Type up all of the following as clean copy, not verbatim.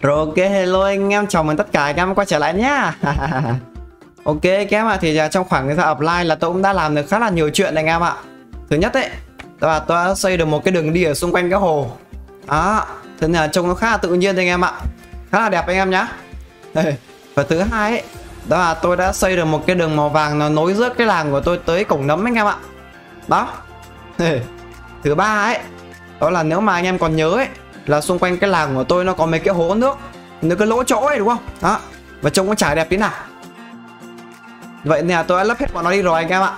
Rồi ok, hello anh em, chào mừng tất cả các em quay trở lại nhá. Ok các em ạ, thì trong khoảng thời gian offline là tôi cũng đã làm được khá là nhiều chuyện này anh em ạ. Thứ nhất đấy là tôi đã xây được một cái đường đi ở xung quanh cái hồ. Đó, thế là trông nó khá là tự nhiên anh em ạ, khá là đẹp anh em nhá. Và thứ hai ấy, đó là tôi đã xây được một cái đường màu vàng, nó nối giữa cái làng của tôi tới cổng nấm anh em ạ. Đó. Thứ ba ấy, đó là nếu mà anh em còn nhớ ấy, là xung quanh cái làng của tôi nó có mấy cái hố nước, nó cái lỗ chỗ ấy đúng không? Đó. Và trông nó chả đẹp tí nào. Vậy nè, tôi đã lấp hết bọn nó đi rồi anh em ạ.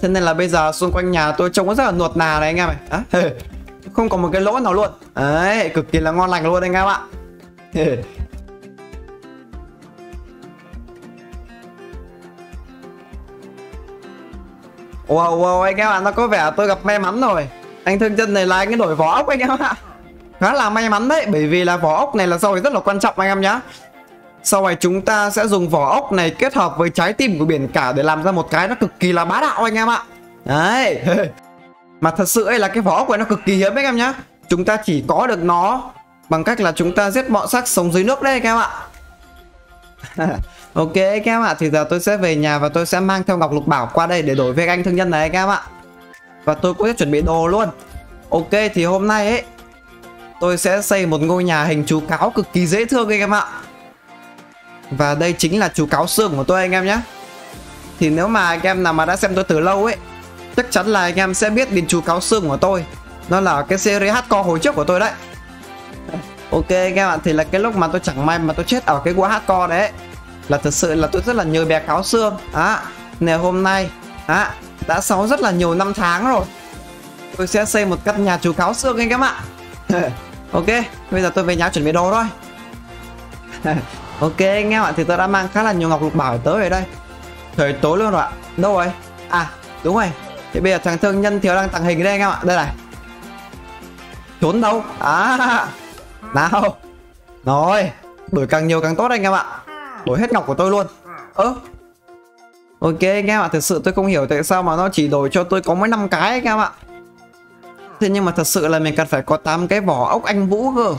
Thế nên là bây giờ xung quanh nhà tôi trông nó rất là nuột nà này anh em ạ. Đó. Không có một cái lỗ nào luôn. Đấy, cực kỳ là ngon lành luôn anh em ạ. Wow, wow anh em ạ, nó có vẻ tôi gặp may mắn rồi. Anh thương chân này là anh ấy đổi vỏ ốc anh em ạ. Khá là may mắn đấy, bởi vì là vỏ ốc này là sau này rất là quan trọng anh em nhá. Sau này chúng ta sẽ dùng vỏ ốc này kết hợp với trái tim của biển cả để làm ra một cái nó cực kỳ là bá đạo anh em ạ. Đấy. Mà thật sự ấy là cái vỏ ốc này nó cực kỳ hiếm anh em nhá. Chúng ta chỉ có được nó bằng cách là chúng ta giết bọn xác sống dưới nước đấy anh em ạ. Ok các em ạ, thì giờ tôi sẽ về nhà và tôi sẽ mang theo ngọc lục bảo qua đây để đổi với anh thương nhân này các em ạ. Và tôi cũng sẽ chuẩn bị đồ luôn. Ok, thì hôm nay ấy tôi sẽ xây một ngôi nhà hình chú cáo cực kỳ dễ thương anh em ạ. Và đây chính là chú cáo xương của tôi anh em nhé. Thì nếu mà anh em nào mà đã xem tôi từ lâu ấy, chắc chắn là anh em sẽ biết đến chú cáo xương của tôi. Nó là cái series hardcore hồi trước của tôi đấy. Ok anh em ạ, thì là cái lúc mà tôi chẳng may mà tôi chết ở cái quả hardcore đấy ấy, là thật sự là tôi rất là nhớ bé cáo xương. À, ngày hôm nay đã sau rất là nhiều năm tháng rồi, tôi sẽ xây một căn nhà chú cáo xương anh em ạ. Ok, bây giờ tôi về nhà chuẩn bị đồ thôi. Ok anh em ạ, thì tôi đã mang khá là nhiều ngọc lục bảo tới ở đây. Trời tối luôn rồi ạ. Đâu rồi? À, đúng rồi. Thì bây giờ thằng thương nhân thiếu đang tàng hình đây anh em ạ. Đây này. Trốn đâu? À, nào. Rồi, đổi càng nhiều càng tốt anh em ạ. Đổi hết ngọc của tôi luôn. Ơ. Ok anh em ạ, thật sự tôi không hiểu tại sao mà nó chỉ đổi cho tôi có mỗi 5 cái anh em ạ. Thế nhưng mà thật sự là mình cần phải có 8 cái vỏ ốc anh vũ cơ.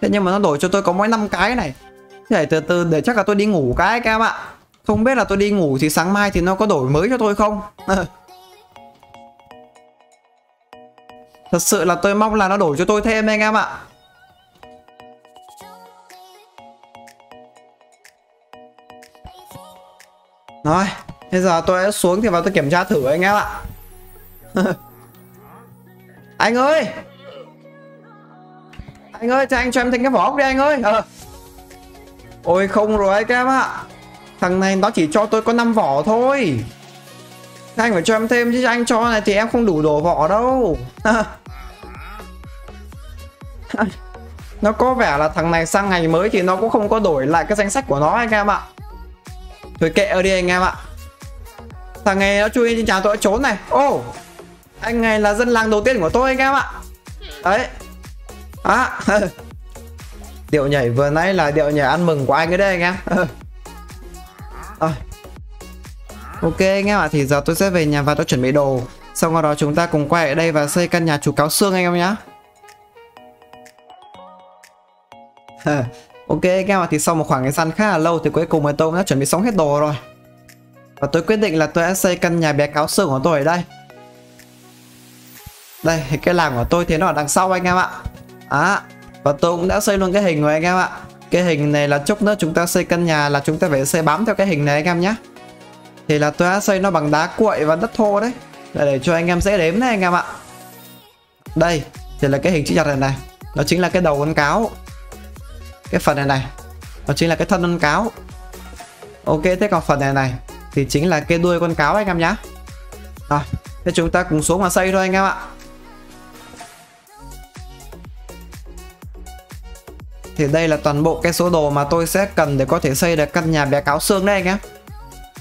Thế nhưng mà nó đổi cho tôi có mỗi 5 cái này. Thế từ từ để chắc là tôi đi ngủ cái các em ạ. Không biết là tôi đi ngủ thì sáng mai thì nó có đổi mới cho tôi không. Thật sự là tôi mong là nó đổi cho tôi thêm anh em ạ. Rồi, bây giờ tôi đã xuống thì vào tôi kiểm tra thử anh em ạ. Anh ơi, anh ơi, cho anh cho em thêm cái vỏ ốc đi anh ơi. Ôi không rồi các em ạ. Thằng này nó chỉ cho tôi có 5 vỏ thôi. Anh phải cho em thêm chứ, anh cho này thì em không đủ đổ vỏ đâu. Nó có vẻ là thằng này sang ngày mới thì nó cũng không có đổi lại cái danh sách của nó anh em ạ. Thôi kệ ở đi anh em ạ. Thằng này nó chui trên nhà tôi trốn này. Ô, anh này là dân làng đầu tiên của tôi anh em ạ. Đấy. À, điệu nhảy vừa nãy là điệu nhảy ăn mừng của anh ấy đây anh em. Ok anh em ạ, thì giờ tôi sẽ về nhà và tôi chuẩn bị đồ. Sau đó chúng ta cùng quay lại đây và xây căn nhà chú cáo xương anh em nhé. Ok anh em ạ, thì sau một khoảng thời gian khá là lâu thì cuối cùng tôi cũng đã chuẩn bị xong hết đồ rồi. Và tôi quyết định là tôi sẽ xây căn nhà bé cáo xương của tôi ở đây. Đây, cái làng của tôi thì nó ở đằng sau anh em ạ. À, và tôi cũng đã xây luôn cái hình rồi anh em ạ. Cái hình này là chút nữa chúng ta xây căn nhà là chúng ta phải xây bám theo cái hình này anh em nhé. Thì là tôi đã xây nó bằng đá cuội và đất thô đấy, để cho anh em dễ đếm đấy anh em ạ. Đây thì là cái hình chữ nhật này này, nó chính là cái đầu con cáo. Cái phần này này, nó chính là cái thân con cáo. Ok, thế còn phần này này thì chính là cái đuôi con cáo anh em nhé. Rồi, thế chúng ta cùng xuống mà xây thôi anh em ạ. Thì đây là toàn bộ cái số đồ mà tôi sẽ cần để có thể xây được căn nhà bé cáo xương đây anh em.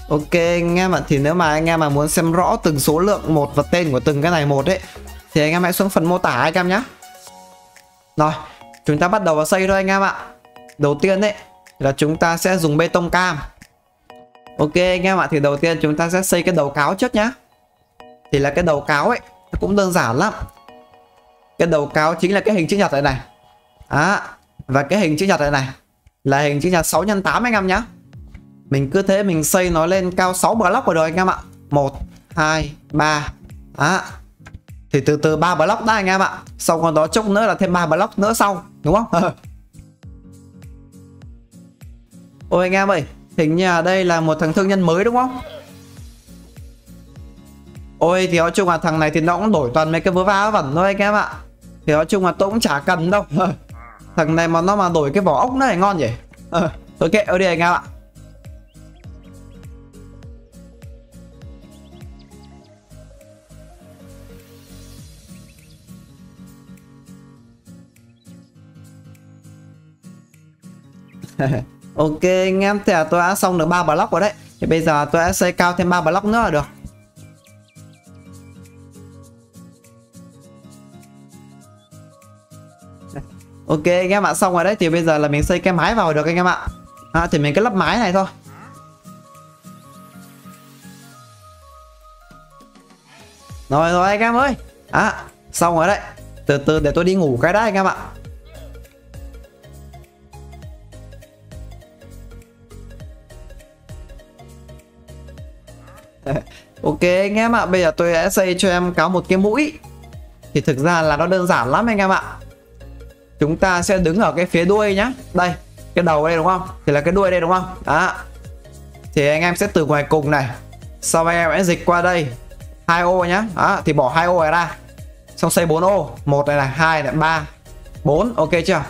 Ok anh em ạ, thì nếu mà anh em mà muốn xem rõ từng số lượng một và tên của từng cái này một ấy, thì anh em hãy xuống phần mô tả anh em nhé. Rồi, chúng ta bắt đầu vào xây thôi anh em ạ. Đầu tiên ấy là chúng ta sẽ dùng bê tông cam. Ok anh em ạ, thì đầu tiên chúng ta sẽ xây cái đầu cáo trước nhá. Thì là cái đầu cáo ấy, nó cũng đơn giản lắm. Cái đầu cáo chính là cái hình chữ nhật này này. Đó. Và cái hình chữ nhật này này là hình chữ nhật 6 x 8 anh em nhé. Mình cứ thế mình xây nó lên cao 6 block rồi anh em ạ. 1, 2, 3. Đó. Thì từ từ 3 block đó anh em ạ. Sau còn đó chốc nữa là thêm 3 block nữa sau, đúng không? Ôi anh em ơi, hình như ở đây là một thằng thương nhân mới đúng không? Ôi thì nói chung là thằng này thì nó cũng đổi toàn mấy cái vớ va vẩn thôi anh em ạ. Thì nói chung là tôi cũng chả cần đâu. Thằng này mà nó mà đổi cái vỏ ốc nó này ngon vậy. Tôi kệ ở đây anh em ạ. Ok anh em, thì là tôi đã xong được 3 block rồi đấy. Thì bây giờ tôi sẽ xây cao thêm 3 block nữa là được. Ok anh em ạ, xong rồi đấy. Thì bây giờ là mình xây cái mái vào được anh em ạ. Thì mình cứ lắp mái này thôi. Rồi rồi anh em ơi. Xong rồi đấy. Từ từ để tôi đi ngủ cái đã anh em ạ. Ok anh em ạ, bây giờ tôi sẽ xây cho em có một cái mũi. Thì thực ra là nó đơn giản lắm anh em ạ. Chúng ta sẽ đứng ở cái phía đuôi nhá. Đây, cái đầu đây đúng không? Thì là cái đuôi đây đúng không? Đó. Thì anh em sẽ từ ngoài cùng này, sau anh em sẽ dịch qua đây 2 ô nhá. Đó, thì bỏ 2 ô này ra. Xong xây 4 ô, 1 này là 2 này, 3, 4, ok chưa?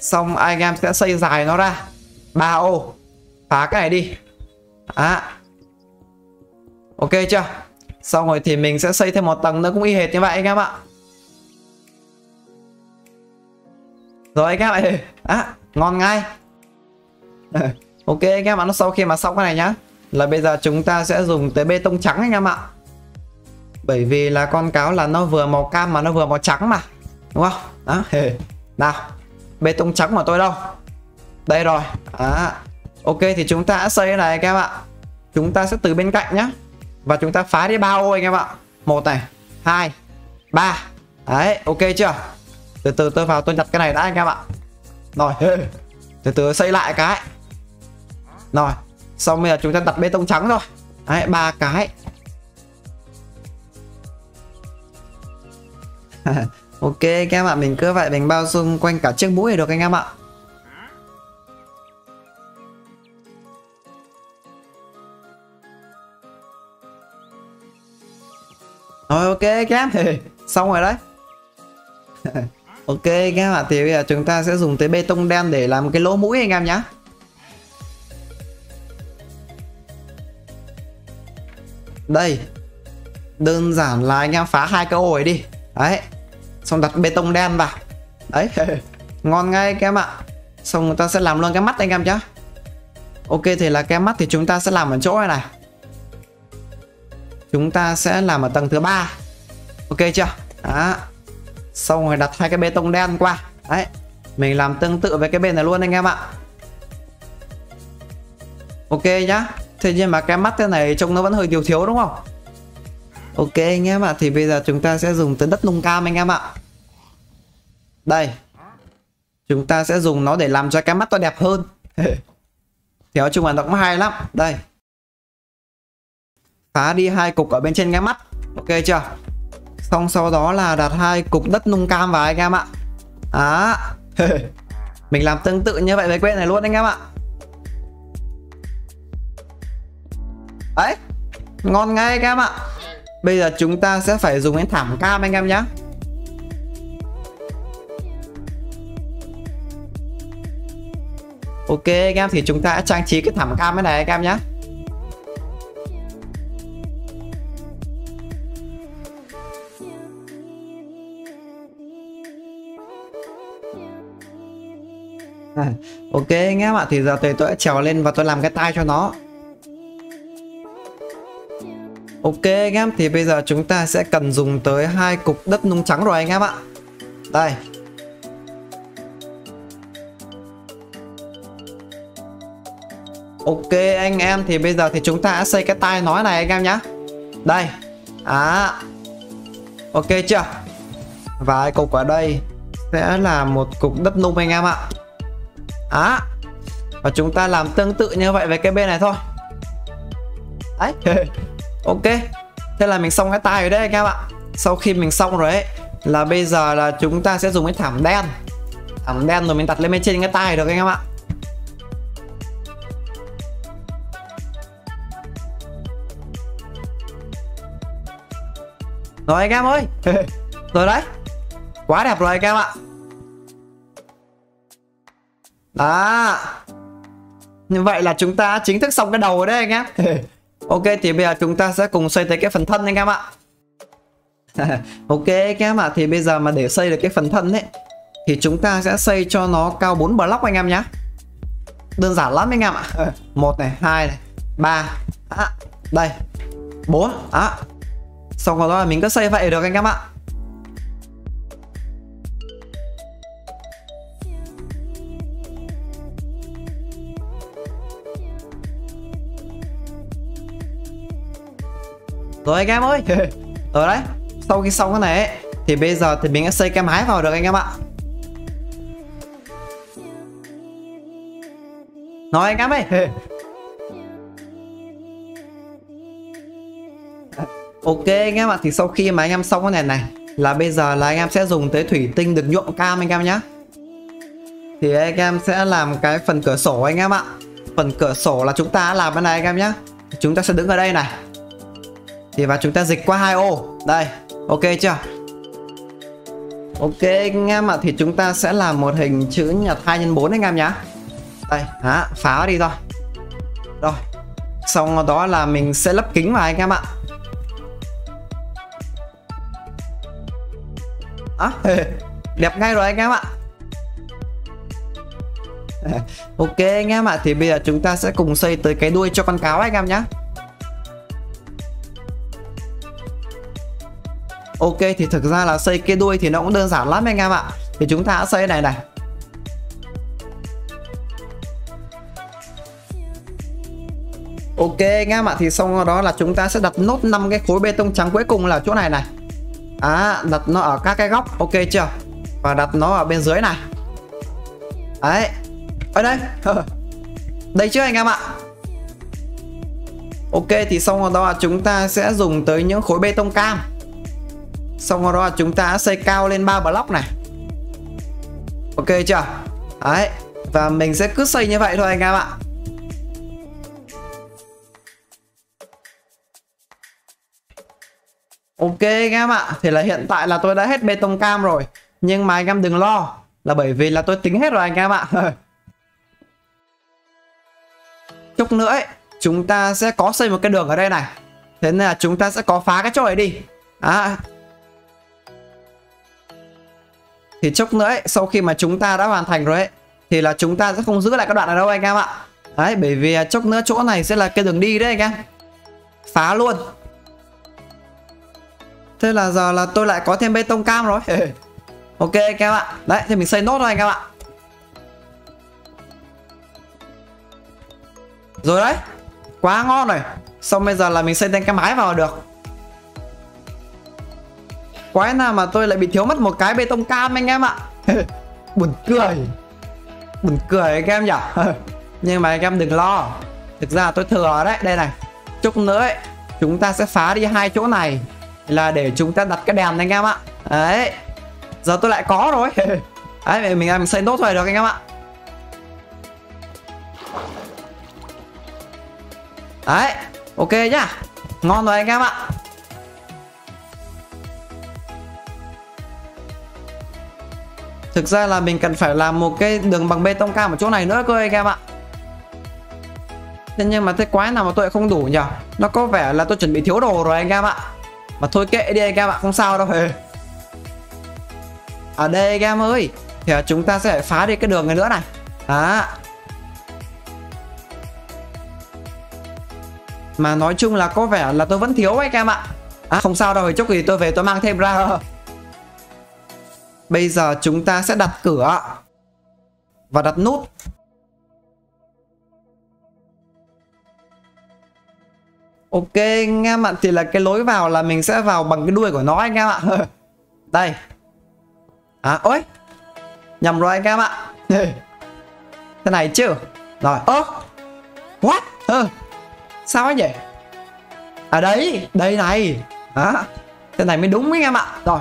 Xong anh em sẽ xây dài nó ra 3 ô. Phá cái này đi. Đó. Ok chưa? Xong rồi thì mình sẽ xây thêm một tầng nữa cũng y hệt như vậy anh em ạ. Rồi anh em ạ. Ngon ngay. Ok anh em ạ, nó sau khi mà xong cái này nhá, là bây giờ chúng ta sẽ dùng tới bê tông trắng anh em ạ. Bởi vì là con cáo là nó vừa màu cam mà nó vừa màu trắng mà, đúng không? Đó. Nào, bê tông trắng của tôi đâu? Đây rồi. Ok thì chúng ta sẽ xây cái này anh em ạ. Chúng ta sẽ từ bên cạnh nhá. Và chúng ta phá đi 3 ô anh em ạ. 1 này, 2, 3. Đấy, ok chưa? Từ từ tôi vào tôi nhặt cái này đã anh em ạ. Rồi, từ từ xây lại cái. Rồi, xong bây giờ chúng ta đặt bê tông trắng rồi. Đấy, 3 cái. Ok anh em ạ, mình cứ vậy mình bao xung quanh cả chiếc mũi được anh em ạ. Rồi ok anh em, xong rồi đấy. Ok anh em ạ, thì bây giờ chúng ta sẽ dùng tới bê tông đen để làm cái lỗ mũi anh em nhé. Đây, đơn giản là anh em phá 2 cái ổ đi. Đấy, xong đặt bê tông đen vào. Đấy, ngon ngay anh em ạ. Xong người ta sẽ làm luôn cái mắt anh em nhé. Ok thì là cái mắt thì chúng ta sẽ làm ở chỗ này này. Chúng ta sẽ làm ở tầng thứ 3. Ok chưa? Đó. Xong rồi đặt 2 cái bê tông đen qua. Đấy. Mình làm tương tự với cái bên này luôn anh em ạ. Ok nhá. Thế nhưng mà cái mắt thế này trông nó vẫn hơi thiếu thiếu đúng không? Ok anh em ạ. Thì bây giờ chúng ta sẽ dùng tới đất nung cam anh em ạ. Đây. Chúng ta sẽ dùng nó để làm cho cái mắt to đẹp hơn. Thì nói chung là nó cũng hay lắm. Đây. Phá đi 2 cục ở bên trên cái mắt. Ok chưa? Xong sau đó là đặt 2 cục đất nung cam vào anh em ạ. Đó. Mình làm tương tự như vậy với quên này luôn anh em ạ. Đấy, ngon ngay anh em ạ. Bây giờ chúng ta sẽ phải dùng đến thảm cam anh em nhé. Ok anh em, thì chúng ta sẽ trang trí cái thảm cam cái này anh em nhé. Ok anh em ạ, thì giờ tôi sẽ trèo lên và tôi làm cái tai cho nó. Ok anh em, thì bây giờ chúng ta sẽ cần dùng tới 2 cục đất nung trắng rồi anh em ạ. Đây. Ok anh em, thì bây giờ thì chúng ta sẽ xây cái tai nói này anh em nhé. Đây. Ok chưa? Và cục ở đây. sẽ là một cục đất nung anh em ạ. Đó. Và chúng ta làm tương tự như vậy về cái bên này thôi. Đấy. Ok. Thế là mình xong cái tay rồi đấy anh em ạ. Sau khi mình xong rồi ấy, là bây giờ là chúng ta sẽ dùng cái thảm đen. Thảm đen rồi mình đặt lên bên trên cái tay được anh em ạ. Rồi anh em ơi. Rồi đấy. Quá đẹp rồi anh em ạ. Đó. Như vậy là chúng ta chính thức xong cái đầu rồi đấy anh em. Ok, thì bây giờ chúng ta sẽ cùng xây tới cái phần thân anh em ạ. Ok anh em ạ, thì bây giờ mà để xây được cái phần thân ấy thì chúng ta sẽ xây cho nó cao 4 block anh em nhé. Đơn giản lắm anh em ạ. 1 này, 2 này, 3 à, đây, 4 à. Xong rồi đó là mình cứ xây vậy được anh em ạ. Rồi anh em ơi. Rồi đấy. Sau khi xong cái này ấy, thì bây giờ thì mình sẽ xây cái mái vào được anh em ạ. Nói anh em ơi. Ok anh em ạ, thì sau khi mà anh em xong cái này là bây giờ là anh em sẽ dùng tới thủy tinh được nhuộm cam anh em nhé. Thì anh em sẽ làm cái phần cửa sổ anh em ạ. Phần cửa sổ là chúng ta làm cái này anh em nhé. Chúng ta sẽ đứng ở đây này. Thì và chúng ta dịch qua hai ô. Đây, ok chưa? Ok anh em ạ, thì chúng ta sẽ làm một hình chữ nhật 2x4 anh em nhá. Đây, đó, phá đi thôi. Rồi. Xong đó là mình sẽ lắp kính vào anh em ạ. Đó, đẹp ngay rồi anh em ạ. Ok anh em ạ, thì bây giờ chúng ta sẽ cùng xây tới cái đuôi cho con cáo anh em nhá. Ok, thì thực ra là xây cái đuôi thì nó cũng đơn giản lắm anh em ạ. Thì chúng ta đã xây này này. Ok anh em ạ, thì xong đó là chúng ta sẽ đặt nốt 5 cái khối bê tông trắng cuối cùng là chỗ này này. À, đặt nó ở các cái góc, ok chưa? Và đặt nó ở bên dưới này. Đấy. Ở đây. Đây chứ anh em ạ. Ok, thì xong đó là chúng ta sẽ dùng tới những khối bê tông cam. Xong rồi đó chúng ta xây cao lên 3 block này. Ok chưa? Đấy. Và mình sẽ cứ xây như vậy thôi anh em ạ. Ok anh em ạ. Thì là hiện tại là tôi đã hết bê tông cam rồi. Nhưng mà anh em đừng lo, là bởi vì là tôi tính hết rồi anh em ạ. Chút nữa ấy, chúng ta sẽ có xây một cái đường ở đây này. Thế nên là chúng ta sẽ có phá cái chỗ này đi. Đó. Thì chốc nữa ấy, sau khi mà chúng ta đã hoàn thành rồi ấy, thì là chúng ta sẽ không giữ lại các đoạn này đâu anh em ạ. Đấy, bởi vì chốc nữa chỗ này sẽ là cái đường đi đấy anh em. Phá luôn. Thế là giờ là tôi lại có thêm bê tông cam rồi. Ok anh em ạ. Đấy, thì mình xây nốt thôi anh em ạ. Rồi đấy. Quá ngon rồi. Xong bây giờ là mình xây thêm cái mái vào được. Quái nào mà tôi lại bị thiếu mất một cái bê tông cam anh em ạ. Buồn cười. Buồn cười anh em nhỉ. Nhưng mà anh em đừng lo. Thực ra tôi thừa đấy. Đây này. Chút nữa ấy, chúng ta sẽ phá đi hai chỗ này. Là để chúng ta đặt cái đèn anh em ạ. Đấy. Giờ tôi lại có rồi. Đấy, mình xây nốt rồi được anh em ạ. Đấy. Ok nhá. Ngon rồi anh em ạ. Thực ra là mình cần phải làm một cái đường bằng bê tông cam ở chỗ này nữa cơ anh em ạ. Thế nhưng mà thế quái nào mà tôi lại không đủ nhỉ. Nó có vẻ là tôi chuẩn bị thiếu đồ rồi anh em ạ. Mà thôi kệ đi anh em ạ, không sao đâu. Ở đây anh em ơi. Thì chúng ta sẽ phá đi cái đường này nữa này. Đó. Mà nói chung là có vẻ là tôi vẫn thiếu anh em ạ. À, không sao đâu, chốc thì tôi về tôi mang thêm ra. Bây giờ chúng ta sẽ đặt cửa và đặt nút. Ok anh em ạ, thì là cái lối vào là mình sẽ vào bằng cái đuôi của nó anh em ạ. Đây. À, ôi, Nhầm rồi anh em ạ. Thế này chứ. Rồi. Ơ what? Sao ấy vậy? À đấy, đây này. Đó. Thế này mới đúng anh em ạ. Rồi.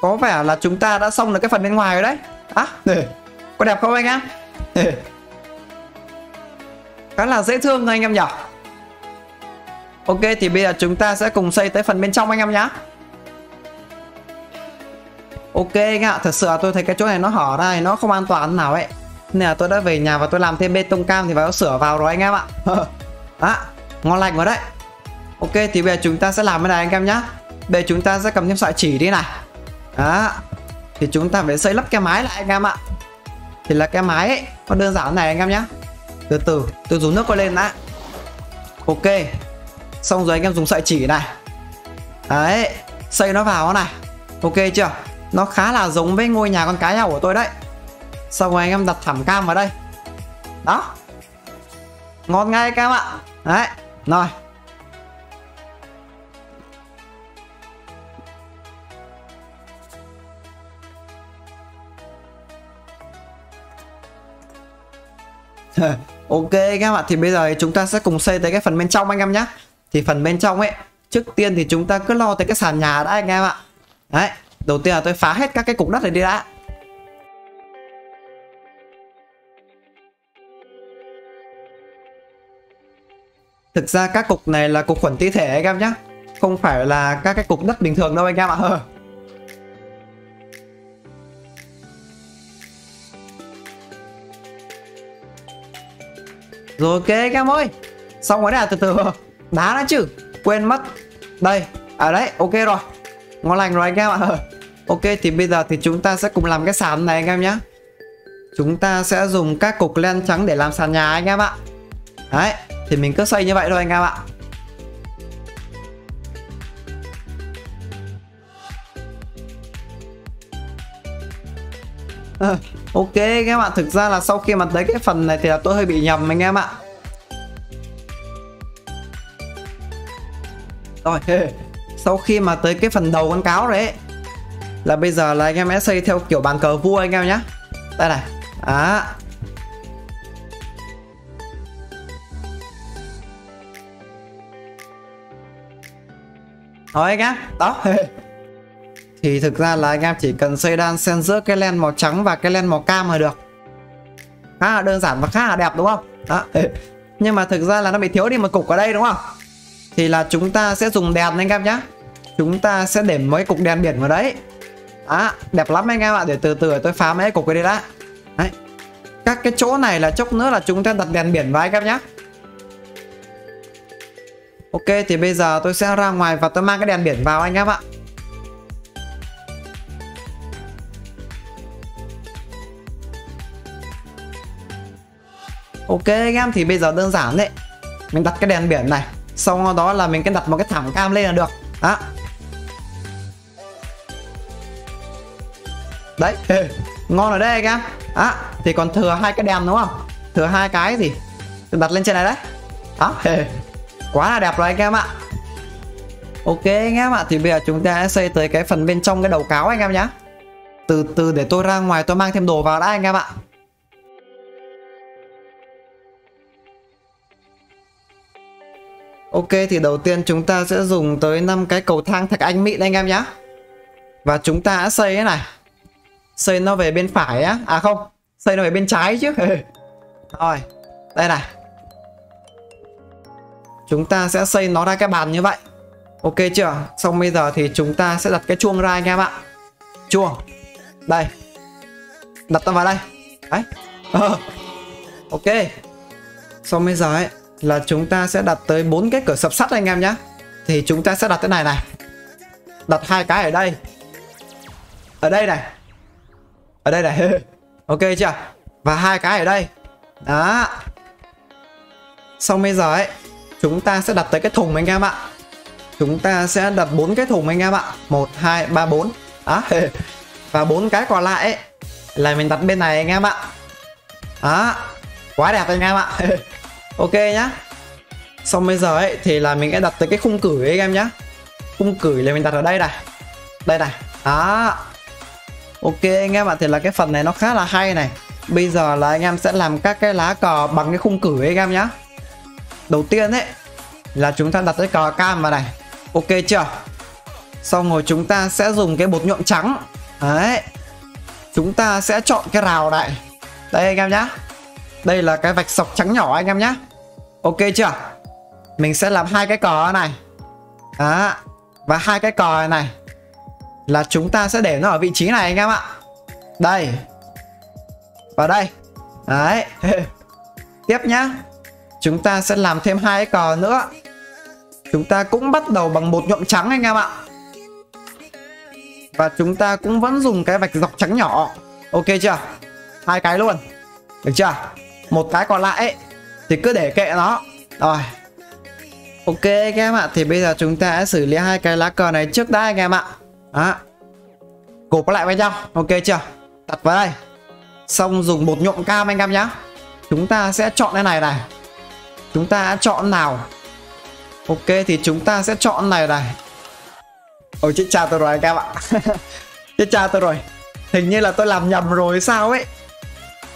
Có vẻ là chúng ta đã xong được cái phần bên ngoài rồi đấy. Á, có đẹp không anh em? Khá là dễ thương thôi anh em nhỉ. Ok, thì bây giờ chúng ta sẽ cùng xây tới phần bên trong anh em nhá. Ok anh ạ, thật sự là tôi thấy cái chỗ này nó hở này, nó không an toàn nào ấy. Nên là tôi đã về nhà và tôi làm thêm bê tông cam thì phải sửa vào rồi anh em ạ. Đó, ngon lành rồi đấy. Ok, thì bây giờ chúng ta sẽ làm cái này anh em nhá. Bây giờ chúng ta sẽ cầm thêm sợi chỉ đi này. Đó, thì chúng ta phải xây lắp cái mái lại anh em ạ. Thì là cái mái ấy, nó đơn giản này anh em nhá. Từ từ, tôi dùng nước qua lên đã. Ok, xong rồi anh em dùng sợi chỉ này. Đấy, xây nó vào này. Ok chưa? Nó khá là giống với ngôi nhà con cá heo của tôi đấy. Xong rồi anh em đặt thảm cam vào đây. Đó, ngon ngay các em ạ. Đấy, rồi. Ok các em ạ, thì bây giờ chúng ta sẽ cùng xây tới cái phần bên trong anh em nhé. Thì phần bên trong ấy, trước tiên thì chúng ta cứ lo tới cái sàn nhà đã anh em ạ. Đấy, đầu tiên là tôi phá hết các cái cục đất này đi đã. Thực ra các cục này là cục khuẩn ti thể anh em nhé, không phải là các cái cục đất bình thường đâu anh em ạ. Rồi ok các em ơi, xong rồi đấy à, từ từ đá đã chứ, quên mất. Đây, à đấy, ok rồi, ngon lành rồi anh em ạ. Ok, thì bây giờ thì chúng ta sẽ cùng làm cái sàn này anh em nhé. Chúng ta sẽ dùng các cục len trắng để làm sàn nhà anh em ạ. Đấy, thì mình cứ xây như vậy thôi anh em ạ. Ok các em ạ, thực ra là sau khi mà tới cái phần này thì là tôi hơi bị nhầm anh em ạ. Rồi, sau khi mà tới cái phần đầu con cáo rồi ấy, là bây giờ là anh em sẽ xây theo kiểu bàn cờ vua anh em nhé. Đây này. Đó. Rồi anh em, đó. Thì thực ra là anh em chỉ cần xây đan xen giữa cái len màu trắng và cái len màu cam là được. Khá là đơn giản và khá là đẹp đúng không? Đó. Nhưng mà thực ra là nó bị thiếu đi một cục ở đây đúng không? Thì là chúng ta sẽ dùng đèn anh em nhé. Chúng ta sẽ để mấy cục đèn biển vào đấy. Đó, đẹp lắm anh em ạ. Để từ từ tôi phá mấy cục cái đi đã. Đấy. Các cái chỗ này là chốc nữa là chúng ta đặt đèn biển vào anh em nhé. Ok, thì bây giờ tôi sẽ ra ngoài và tôi mang cái đèn biển vào anh em ạ. Ok anh em, thì bây giờ đơn giản đấy. Mình đặt cái đèn biển này, sau đó là mình cứ đặt một cái thảm cam lên là được. Đó. Đấy, ngon ở đây anh em. Đó, thì còn thừa hai cái đèn đúng không? Thừa hai cái gì? Đặt lên trên này đấy. Đó, quá là đẹp rồi anh em ạ. Ok anh em ạ, thì bây giờ chúng ta sẽ xây tới cái phần bên trong cái đầu cáo anh em nhé. Từ từ để tôi ra ngoài tôi mang thêm đồ vào đã anh em ạ. Ok, thì đầu tiên chúng ta sẽ dùng tới 5 cái cầu thang thạch anh mịn anh em nhé. Và chúng ta đã xây cái này. Xây nó về bên phải á. À không, xây nó về bên trái chứ. Rồi, đây này. Chúng ta sẽ xây nó ra cái bàn như vậy. Ok chưa? Xong bây giờ thì chúng ta sẽ đặt cái chuông ra anh em ạ. Chuông. Đây. Đặt nó vào đây. Đấy. Ok. Xong bây giờ ấy là chúng ta sẽ đặt tới 4 cái cửa sập sắt anh em nhé. Thì chúng ta sẽ đặt cái này này. Đặt hai cái ở đây. Ở đây này. Ở đây này. Ok chưa? Và hai cái ở đây. Đó. Xong bây giờ ấy chúng ta sẽ đặt tới cái thùng anh em ạ. Chúng ta sẽ đặt 4 cái thùng anh em ạ. 1, 2, 3, 4. Đó. Và 4 cái còn lại ấy, là mình đặt bên này anh em ạ. Đó. Quá đẹp anh em ạ. Ok nhá. Xong bây giờ ấy thì là mình sẽ đặt tới cái khung cửi ấy, anh em nhá. Khung cửi là mình đặt ở đây này. Đây này. Đó. Ok anh em ạ, thì là cái phần này nó khá là hay này. Bây giờ là anh em sẽ làm các cái lá cờ bằng cái khung cửi anh em nhé. Đầu tiên ấy là chúng ta đặt cái cờ cam vào này. Ok chưa? Xong rồi chúng ta sẽ dùng cái bột nhuộm trắng. Đấy. Chúng ta sẽ chọn cái rào này. Đây anh em nhá. Đây là cái vạch sọc trắng nhỏ anh em nhá. Ok chưa? Mình sẽ làm hai cái cờ này. Đó. Và hai cái cờ này là chúng ta sẽ để nó ở vị trí này anh em ạ. Đây. Và đây. Đấy. Tiếp nhá. Chúng ta sẽ làm thêm hai cái cờ nữa. Chúng ta cũng bắt đầu bằng bột nhuộm trắng anh em ạ. Và chúng ta cũng vẫn dùng cái vạch dọc trắng nhỏ. Ok chưa? Hai cái luôn. Được chưa? Một cái còn lại ấy, thì cứ để kệ nó. Rồi. Ok anh em ạ. Thì bây giờ chúng ta sẽ xử lý hai cái lá cờ này trước đã anh em ạ. Đó. Cột lại với nhau. Ok chưa? Đặt vào đây. Xong dùng bột nhuộm cam anh em nhá. Chúng ta sẽ chọn cái này này. Chúng ta chọn nào? Ok thì chúng ta sẽ chọn này này. Ôi chết cha tôi rồi anh em ạ. Chết cha tôi rồi. Hình như là tôi làm nhầm rồi sao ấy.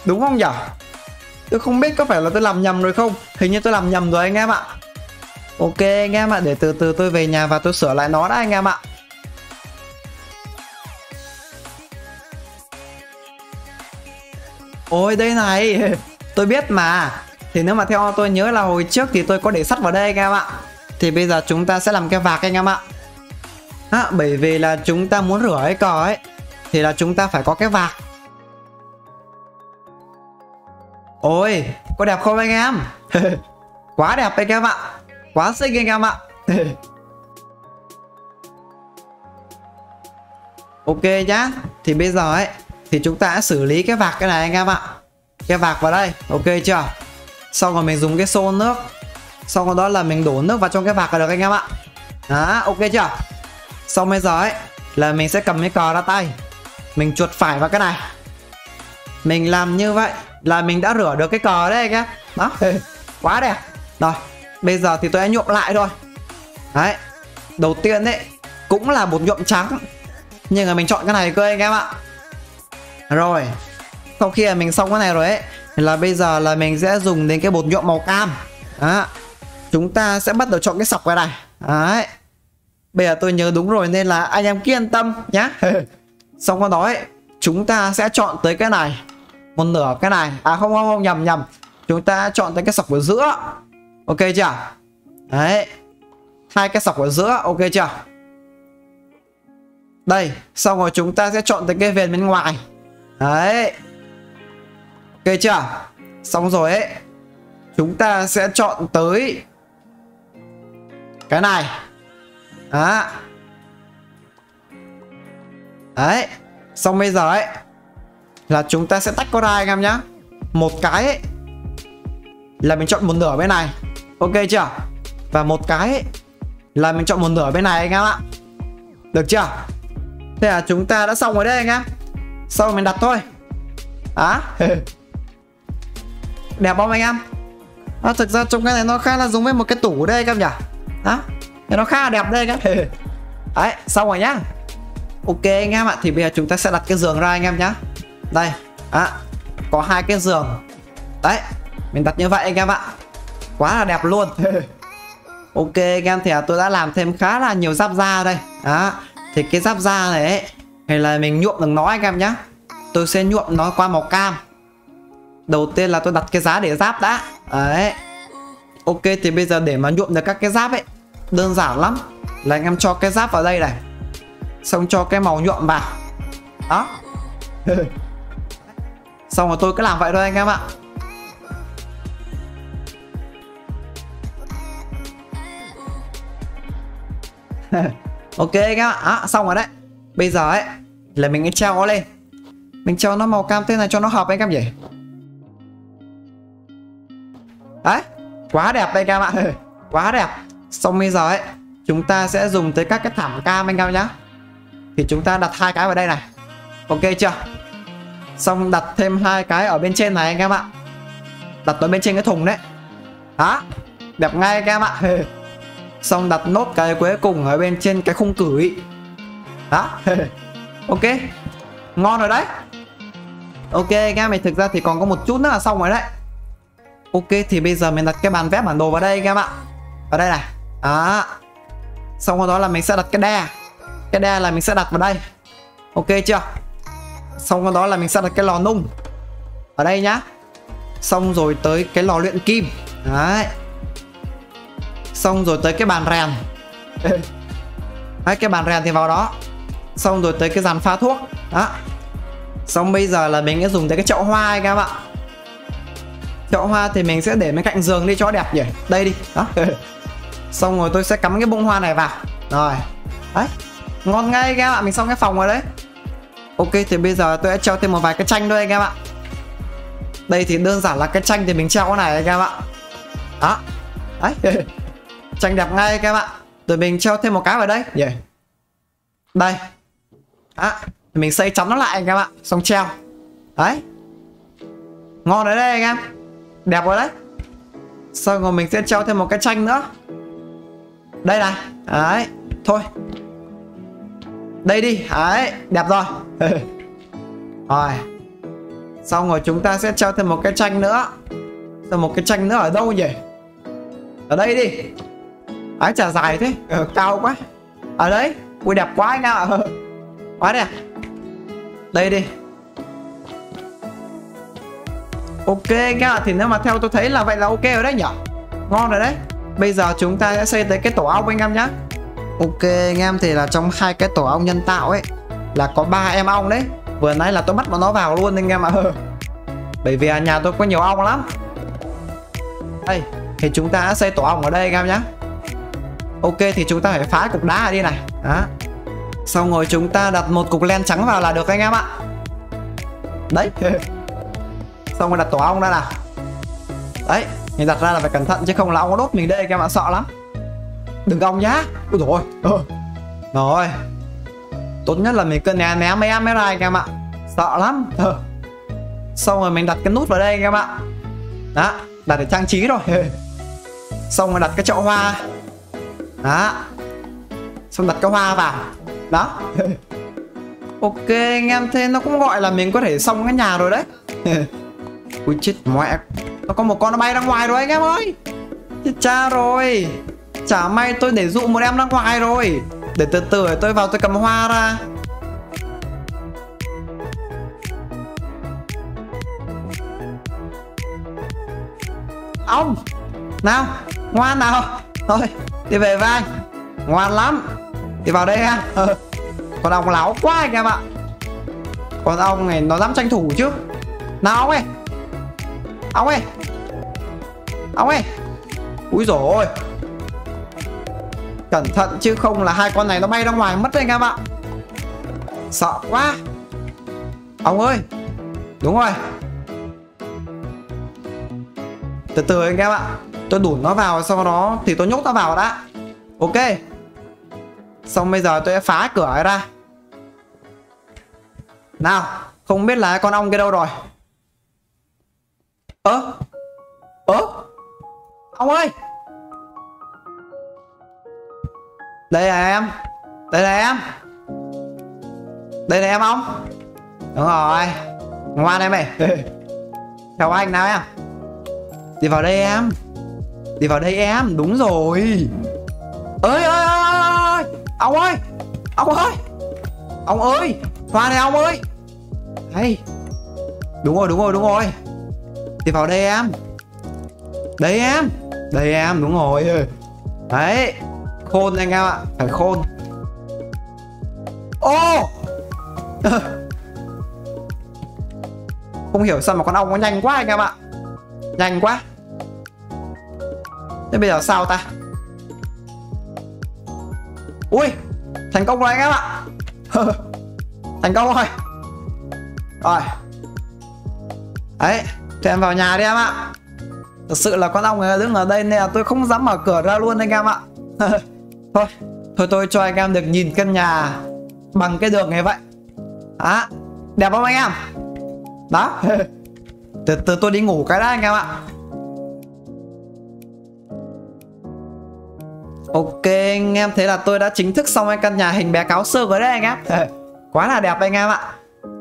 Đúng không nhở? Tôi không biết có phải là tôi làm nhầm rồi không. Hình như tôi làm nhầm rồi anh em ạ. Ok anh em ạ. Để từ từ tôi về nhà và tôi sửa lại nó đã anh em ạ. Ôi đây này. Tôi biết mà. Thì nếu mà theo tôi nhớ là hồi trước thì tôi có để sắt vào đây anh em ạ. Thì bây giờ chúng ta sẽ làm cái vạc anh em ạ. À, bởi vì là chúng ta muốn rửa cái cờ ấy thì là chúng ta phải có cái vạc. Ôi, có đẹp không anh em? Quá đẹp anh em ạ. Quá xinh anh em ạ. Ok nhá. Thì bây giờ ấy thì chúng ta sẽ xử lý cái vạc cái này anh em ạ. Cái vạc vào đây. Ok chưa? Xong rồi mình dùng cái xô nước. Xong rồi đó là mình đổ nước vào trong cái vạc là được anh em ạ. Đó, ok chưa? Xong bây giờ ấy là mình sẽ cầm cái cờ ra tay. Mình chuột phải vào cái này. Mình làm như vậy là mình đã rửa được cái cờ đấy anh em. Đó, quá đẹp. Rồi, bây giờ thì tôi đã nhuộm lại thôi. Đấy, đầu tiên ấy cũng là bột nhuộm trắng. Nhưng mà mình chọn cái này cơ anh em ạ. Rồi, sau khi là mình xong cái này rồi ấy là bây giờ là mình sẽ dùng đến cái bột nhuộm màu cam. Đó, chúng ta sẽ bắt đầu chọn cái sọc cái này. Đấy. Bây giờ tôi nhớ đúng rồi nên là anh em cứ yên tâm nhá. Xong con đó ấy, chúng ta sẽ chọn tới cái này. Một nửa cái này. À không nhầm. Chúng ta chọn tới cái sọc ở giữa. Ok chưa? Đấy. Hai cái sọc ở giữa. Ok chưa? Đây. Xong rồi chúng ta sẽ chọn tới cái viền bên ngoài. Đấy. Ok chưa? Xong rồi ấy, chúng ta sẽ chọn tới cái này. Đó. Đấy. Xong bây giờ ấy là chúng ta sẽ tách nó ra anh em nhá. Một cái ấy, là mình chọn một nửa bên này. Ok chưa? Và một cái ấy, là mình chọn một nửa bên này anh em ạ. Được chưa? Thế là chúng ta đã xong rồi đấy anh em. Xong mình đặt thôi. Đó. Đẹp không anh em? Đó, thực ra trong cái này nó khá là giống với một cái tủ đây anh em nhỉ. Đó, nó khá là đẹp đây các em. Đấy, xong rồi nhá. Ok anh em ạ, thì bây giờ chúng ta sẽ đặt cái giường ra anh em nhá. Đây, đó, có hai cái giường. Đấy, mình đặt như vậy anh em ạ. Quá là đẹp luôn. Ok anh em, thì tôi đã làm thêm khá là nhiều giáp da đây. Đó, thì cái giáp da này ấy, hay là mình nhuộm được nó anh em nhá. Tôi sẽ nhuộm nó qua màu cam. Đầu tiên là tôi đặt cái giá để giáp đã. Đấy. Ok, thì bây giờ để mà nhuộm được các cái giáp ấy đơn giản lắm. Là anh em cho cái giáp vào đây này. Xong cho cái màu nhuộm vào. Đó. Xong rồi tôi cứ làm vậy thôi anh em ạ. Ok anh em ạ. À, xong rồi đấy. Bây giờ ấy là mình treo nó lên. Mình treo nó màu cam thế này cho nó hợp anh em nhỉ. Đấy. Quá đẹp anh em ạ. Quá đẹp. Xong bây giờ ấy chúng ta sẽ dùng tới các cái thảm cam anh em nhá. Thì chúng ta đặt hai cái vào đây này. Ok chưa? Xong đặt thêm hai cái ở bên trên này anh em ạ. Đặt ở bên trên cái thùng đấy. Đó. Đẹp ngay anh em ạ. Xong đặt nốt cái cuối cùng ở bên trên cái khung cửi. Đó. Ok. Ngon rồi đấy. Ok nghe mày, thực ra thì còn có một chút nữa là xong rồi đấy. Ok thì bây giờ mình đặt cái bàn vẽ bản đồ vào đây các bạn. Vào đây này. Đó. Xong rồi đó là mình sẽ đặt cái đe. Cái đe là mình sẽ đặt vào đây. Ok chưa? Xong rồi đó là mình sẽ đặt cái lò nung ở đây nhá. Xong rồi tới cái lò luyện kim. Đấy. Xong rồi tới cái bàn rèn. Đấy, cái bàn rèn thì vào đó. Xong rồi tới cái dàn pha thuốc. Đó. Xong bây giờ là mình sẽ dùng tới cái chậu hoa ấy các bạn. Chậu hoa thì mình sẽ để bên cạnh giường đi cho đẹp nhỉ. Đây đi. Đó. Xong rồi tôi sẽ cắm cái bông hoa này vào. Rồi. Đấy. Ngon ngay các bạn, mình xong cái phòng rồi đấy. Ok thì bây giờ tôi sẽ treo thêm một vài cái tranh thôi các bạn. Đây thì đơn giản là cái tranh thì mình treo cái này các bạn. Đó. Đấy. Tranh đẹp ngay các bạn. Rồi mình treo thêm một cái vào đây. Yeah. Đây. Đó. Mình xây chắn nó lại các bạn. Xong treo. Đấy. Ngon đấy đây anh em. Đẹp rồi đấy. Xong rồi mình sẽ treo thêm một cái tranh nữa. Đây này. Đấy. Thôi. Đây đi. Đấy. Đẹp rồi. Rồi. Xong rồi chúng ta sẽ treo thêm một cái tranh nữa. Xong một cái tranh nữa ở đâu nhỉ? Ở đây đi. Ấy chả dài thế, cao quá. Ở đấy, ui đẹp quá anh em ạ. Quá đẹp. Đây đi. Ok anh em ạ, thì nếu mà theo tôi thấy là vậy là ok rồi đấy nhỉ. Ngon rồi đấy. Bây giờ chúng ta sẽ xây tới cái tổ ong anh em nhá. Ok anh em, thì là trong hai cái tổ ong nhân tạo ấy là có 3 em ong đấy. Vừa nãy là tôi bắt bọn nó vào luôn anh em ạ. Bởi vì nhà tôi có nhiều ong lắm. Đây, thì chúng ta sẽ xây tổ ong ở đây anh em nhá. Ok thì chúng ta phải phá cục đá đi này. Đó. Xong rồi chúng ta đặt một cục len trắng vào là được anh em ạ. Đấy. Xong rồi đặt tổ ong ra nào. Đấy. Mình đặt ra là phải cẩn thận chứ không là ong nó đốt mình đây các bạn, sợ lắm. Đừng ong nhá. Ui dồi ôi. Rồi. Tốt nhất là mình cứ né né mấy em ra anh em ạ. Sợ lắm. Xong rồi mình đặt cái nút vào đây anh em ạ. Đó. Đặt để trang trí rồi. Xong rồi đặt cái chậu hoa. Đó. Xong đặt cái hoa vào. Đó. Ok anh em, thế nó cũng gọi là mình có thể xong cái nhà rồi đấy. Ui chết mẹ. Nó có một con nó bay ra ngoài rồi anh em ơi. Chết cha rồi. Chả may tôi để dụ một em ra ngoài rồi. Để từ từ tôi vào tôi cầm hoa ra. Ông. Nào. Ngoan nào. Thôi đi về với anh. Ngoan lắm. Đi vào đây em. Con ong láo quá anh em ạ. Con ong này nó dám tranh thủ chứ. Nào ong ơi. Ong ơi. Ong ơi. Úi dồi ôi. Cẩn thận chứ không là hai con này nó bay ra ngoài mất đấy anh em ạ. Sợ quá. Ong ơi. Đúng rồi. Từ từ anh em ạ. Tôi đủ nó vào, sau đó thì tôi nhốt nó vào đã. Ok. Xong bây giờ tôi sẽ phá cửa ra. Nào. Không biết là con ong kia đâu rồi. Ơ ong ơi. Đây là em. Đây là em. Đây là em ong. Đúng rồi. Ngoan em ơi. Chào anh nào em. Đi vào đây em. Đi vào đây em, đúng rồi. Ơi ơi ơi. Ông ơi. Ông ơi. Ông ơi. Hoa này ông ơi. Hay. Đúng rồi, đúng rồi, đúng rồi. Đi vào đây em. Đây em. Đây em, đúng rồi. Đấy. Khôn anh em ạ, phải khôn. Ô. Không hiểu sao mà con ong nó nhanh quá anh em ạ. Nhanh quá. Thế bây giờ sao ta? Ui, thành công rồi anh em ạ. Thành công rồi. Rồi. Đấy, thì em vào nhà đi em ạ. Thật sự là con ong này đứng ở đây nên là tôi không dám mở cửa ra luôn anh em ạ. Thôi, thôi tôi cho anh em được nhìn căn nhà bằng cái đường này vậy. Đó, đẹp không anh em? Đó. Từ tôi đi ngủ cái đã anh em ạ. Ok anh em, thế là tôi đã chính thức xong cái căn nhà hình bé cáo sơ rồi đấy anh em. Quá là đẹp anh em ạ.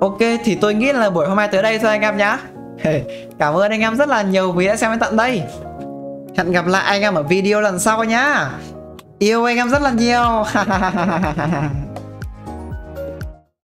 Ok, thì tôi nghĩ là buổi hôm nay tới đây thôi anh em nhá. Cảm ơn anh em rất là nhiều vì đã xem đến tận đây. Hẹn gặp lại anh em ở video lần sau nhá. Yêu anh em rất là nhiều.